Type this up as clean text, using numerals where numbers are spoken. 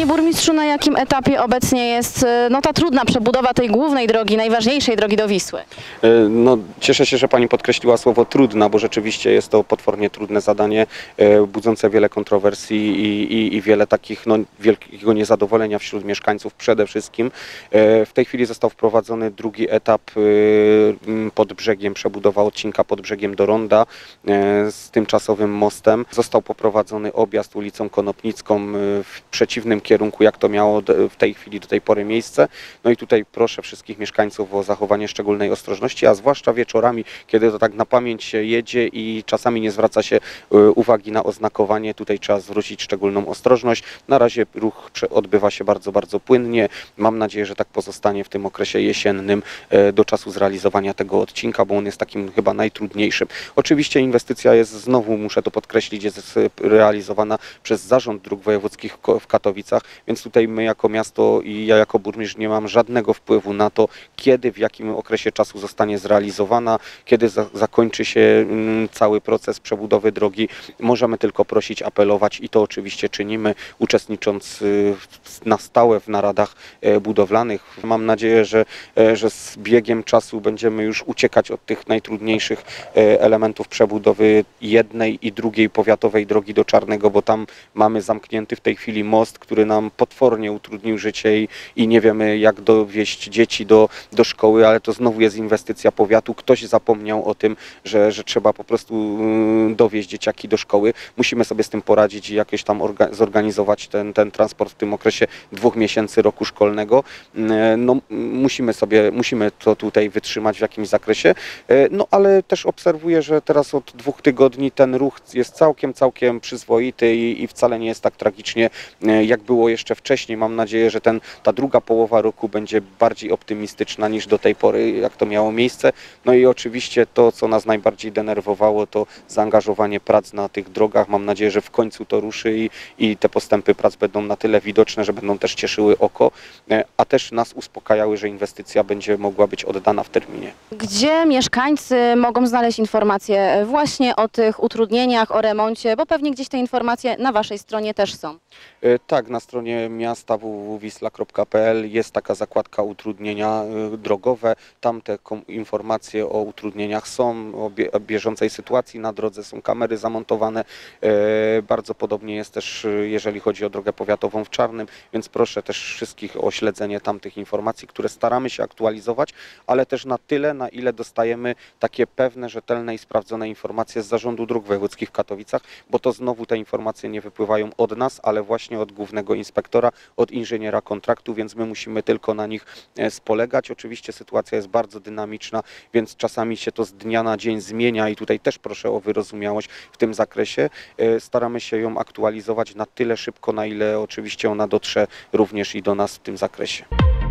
Panie burmistrzu, na jakim etapie obecnie jest ta trudna przebudowa tej głównej drogi, najważniejszej drogi do Wisły? No, cieszę się, że Pani podkreśliła słowo trudna, bo rzeczywiście jest to potwornie trudne zadanie, budzące wiele kontrowersji i wiele takich wielkiego niezadowolenia wśród mieszkańców przede wszystkim. W tej chwili został wprowadzony drugi etap pod brzegiem, przebudowa odcinka pod brzegiem do ronda z tymczasowym mostem. Został poprowadzony objazd ulicą Konopnicką w przeciwnym kierunku, jak to miało w tej chwili do tej pory miejsce. No i tutaj proszę wszystkich mieszkańców o zachowanie szczególnej ostrożności, a zwłaszcza wieczorami, kiedy to tak na pamięć się jedzie i czasami nie zwraca się uwagi na oznakowanie. Tutaj trzeba zwrócić szczególną ostrożność. Na razie ruch odbywa się bardzo, bardzo płynnie. Mam nadzieję, że tak pozostanie w tym okresie jesiennym do czasu zrealizowania tego odcinka, bo on jest takim chyba najtrudniejszym. Oczywiście inwestycja jest, znowu muszę to podkreślić, jest realizowana przez Zarząd Dróg Wojewódzkich w Katowicach, więc tutaj my jako miasto i ja jako burmistrz nie mam żadnego wpływu na to, kiedy, w jakim okresie czasu zostanie zrealizowana, kiedy zakończy się cały proces przebudowy drogi. Możemy tylko prosić, apelować i to oczywiście czynimy, uczestnicząc na stałe w naradach budowlanych. Mam nadzieję, że z biegiem czasu będziemy już uciekać od tych najtrudniejszych elementów przebudowy jednej i drugiej powiatowej drogi do Czarnego, bo tam mamy zamknięty w tej chwili most, który nam potwornie utrudnił życie i nie wiemy, jak dowieźć dzieci do szkoły, ale to znowu jest inwestycja powiatu. Ktoś zapomniał o tym, że trzeba po prostu dowieźć dzieciaki do szkoły. Musimy sobie z tym poradzić i jakieś tam zorganizować ten transport w tym okresie 2 miesięcy roku szkolnego. No, musimy to tutaj wytrzymać w jakimś zakresie, no ale też obserwuję, że teraz od 2 tygodni ten ruch jest całkiem przyzwoity i wcale nie jest tak tragicznie, jak było jeszcze wcześniej. Mam nadzieję, że ta druga połowa roku będzie bardziej optymistyczna niż do tej pory, jak to miało miejsce. No i oczywiście to, co nas najbardziej denerwowało, to zaangażowanie prac na tych drogach. Mam nadzieję, że w końcu to ruszy i te postępy prac będą na tyle widoczne, że będą też cieszyły oko, a też nas uspokajały, że inwestycja będzie mogła być oddana w terminie. Gdzie mieszkańcy mogą znaleźć informacje właśnie o tych utrudnieniach, o remoncie, bo pewnie gdzieś te informacje na Waszej stronie też są? Tak, na stronie miasta www.wisla.pl jest taka zakładka utrudnienia drogowe. Tam te informacje o utrudnieniach są, o bieżącej sytuacji na drodze, są kamery zamontowane. Bardzo podobnie jest też, jeżeli chodzi o drogę powiatową w Czarnym, więc proszę też wszystkich o śledzenie tamtych informacji, które staramy się aktualizować, ale też na tyle, na ile dostajemy takie pewne, rzetelne i sprawdzone informacje z Zarządu Dróg Wojewódzkich w Katowicach, bo to znowu te informacje nie wypływają od nas, ale właśnie od głównego inspektora, od inżyniera kontraktu, więc my musimy tylko na nich spolegać. Oczywiście sytuacja jest bardzo dynamiczna, więc czasami się to z dnia na dzień zmienia i tutaj też proszę o wyrozumiałość w tym zakresie. Staramy się ją aktualizować na tyle szybko, na ile oczywiście ona dotrze również i do nas w tym zakresie.